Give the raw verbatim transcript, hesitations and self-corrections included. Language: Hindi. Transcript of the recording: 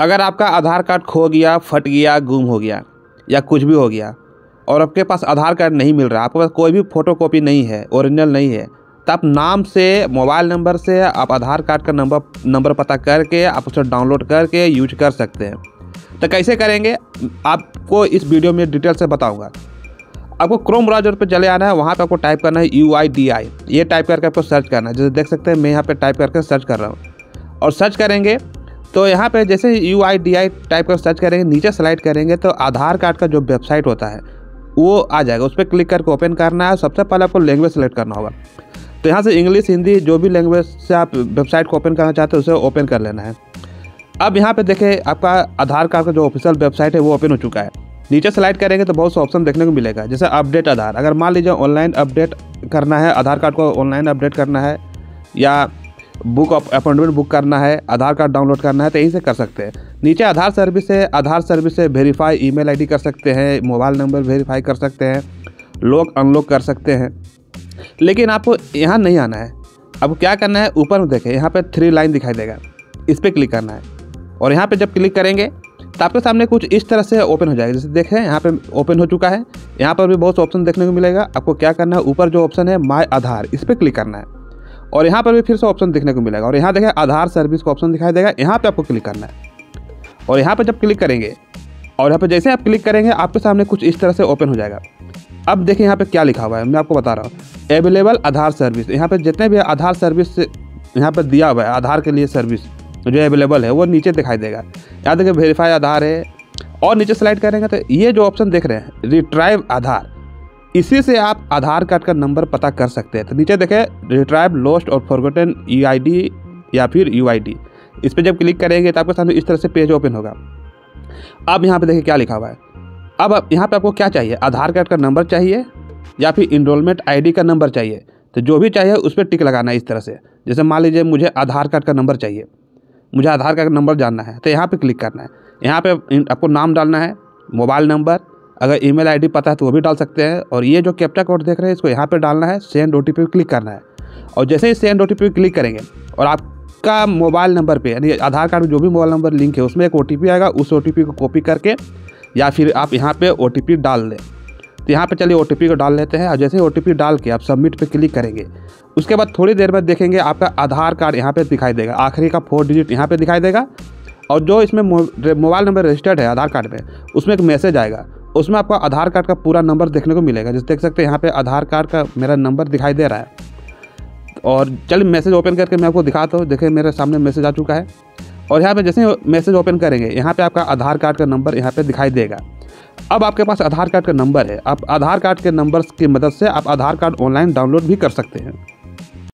अगर आपका आधार कार्ड खो गया, फट गया, गुम हो गया या कुछ भी हो गया और आपके पास आधार कार्ड नहीं मिल रहा, आपके पास कोई भी फ़ोटो कॉपी नहीं है, ओरिजिनल नहीं है, तो आप नाम से, मोबाइल नंबर से आप आधार कार्ड का नंबर नंबर पता करके आप उसे डाउनलोड करके यूज कर सकते हैं। तो कैसे करेंगे आपको इस वीडियो में डिटेल से बताऊंगा। आपको क्रोम ब्राउज़र पर चले आना है, वहाँ पे आपको टाइप करना है यू आई डी आई, ये टाइप करके आपको सर्च करना है। जैसे देख सकते हैं मैं यहाँ पे टाइप करके सर्च कर रहा हूँ और सर्च करेंगे तो यहाँ पे जैसे U I D I type कर सर्च करेंगे, नीचे स्लाइड करेंगे तो आधार कार्ड का जो वेबसाइट होता है वो आ जाएगा। उस पर क्लिक करके ओपन करना है। सबसे पहले आपको लैंग्वेज सेलेक्ट करना होगा, तो यहाँ से इंग्लिश, हिंदी, जो भी लैंग्वेज से आप वेबसाइट को ओपन करना चाहते हो उसे ओपन कर लेना है। अब यहाँ पे देखें आपका आधार कार्ड का जो ऑफिशियल वेबसाइट है वो ओपन हो चुका है। नीचे स्लाइड करेंगे तो बहुत से ऑप्शन देखने को मिलेगा, जैसे अपडेट आधार। अगर मान लीजिए ऑनलाइन अपडेट करना है, आधार कार्ड को ऑनलाइन अपडेट करना है या बुक अपॉइंटमेंट बुक करना है, आधार कार्ड डाउनलोड करना है तो यहीं से कर सकते हैं। नीचे आधार सर्विस है, आधार सर्विस से वेरीफाई ईमेल आईडी कर सकते हैं, मोबाइल नंबर वेरीफाई कर सकते हैं, लॉक अनलॉक कर सकते हैं। लेकिन आपको यहाँ नहीं आना है, आपको क्या करना है, ऊपर में देखें यहाँ पर थ्री लाइन दिखाई देगा, इस पर क्लिक करना है और यहाँ पर जब क्लिक करेंगे तो आपके सामने कुछ इस तरह से ओपन हो जाएगा। जैसे देखें यहाँ पे ओपन हो चुका है, यहाँ पर भी बहुत से ऑप्शन देखने को मिलेगा। आपको क्या करना है, ऊपर जो ऑप्शन है माय आधार, इस पर क्लिक करना है और यहाँ पर भी फिर से ऑप्शन देखने को मिलेगा और यहाँ देखें आधार सर्विस का ऑप्शन दिखाई देगा, यहाँ पर आपको क्लिक करना है। और यहाँ पर जब क्लिक करेंगे और यहाँ पर जैसे आप क्लिक करेंगे आपके सामने कुछ इस तरह से ओपन हो जाएगा। अब देखें यहाँ पर क्या लिखा हुआ है, मैं आपको बता रहा हूँ, अवेलेबल आधार सर्विस। यहाँ पर जितने भी आधार सर्विस यहाँ पर दिया हुआ है, आधार के लिए सर्विस जो अवेलेबल है वो नीचे दिखाई देगा। याद रखिए वेरीफाई आधार है और नीचे स्लाइड करेंगे तो ये जो ऑप्शन देख रहे हैं रिट्राइव आधार, इसी से आप आधार कार्ड का नंबर पता कर सकते हैं। तो नीचे देखें रिट्राइव लॉस्ट और फॉरगॉटन यू आई डी या फिर यू आई डी, इस पर जब क्लिक करेंगे तो आपके सामने इस तरह से पेज ओपन होगा। अब यहाँ पर देखिए क्या लिखा हुआ है। अब यहाँ पर आपको क्या चाहिए, आधार कार्ड का नंबर चाहिए या फिर इनरोलमेंट आई डी का नंबर चाहिए, तो जो भी चाहिए उस पर टिक लगाना है इस तरह से। जैसे मान लीजिए मुझे आधार कार्ड का नंबर चाहिए, मुझे आधार कार्ड का नंबर जानना है तो यहाँ पे क्लिक करना है। यहाँ पे आपको नाम डालना है, मोबाइल नंबर, अगर ईमेल आईडी पता है तो वो भी डाल सकते हैं और ये जो कैप्चा कोड देख रहे हैं इसको यहाँ पे डालना है। सेंड ओटीपी पे क्लिक करना है और जैसे ही सेंड ओटीपी पे क्लिक करेंगे और आपका मोबाइल नंबर पर यानी आधार कार्ड में जो भी मोबाइल नंबर लिंक है उसमें एक ओटीपी आएगा, उस ओटीपी को कॉपी करके या फिर आप यहाँ पर ओटीपी डाल दें। तो यहाँ पे चलिए ओटीपी को डाल लेते हैं और जैसे ही ओटीपी डाल के आप सबमिट पे क्लिक करेंगे उसके बाद थोड़ी देर बाद देखेंगे आपका आधार कार्ड यहाँ पे दिखाई देगा, आखिरी का फोर डिजिट यहाँ पे दिखाई देगा और जो इसमें मोबाइल नंबर रजिस्टर्ड है आधार कार्ड में उसमें एक मैसेज आएगा, उसमें आपका आधार कार्ड का पूरा नंबर देखने को मिलेगा। जैसे देख सकते हैं यहाँ पर आधार कार्ड का मेरा नंबर दिखाई दे रहा है और चलिए मैसेज ओपन करके मैं आपको दिखाता हूँ। देखिए मेरे सामने मैसेज आ चुका है और यहाँ पर जैसे मैसेज ओपन करेंगे यहाँ पर आपका आधार कार्ड का नंबर यहाँ पर दिखाई देगा। अब आपके पास आधार कार्ड का नंबर है, आप आधार कार्ड के नंबर की मदद से आप आधार कार्ड ऑनलाइन डाउनलोड भी कर सकते हैं।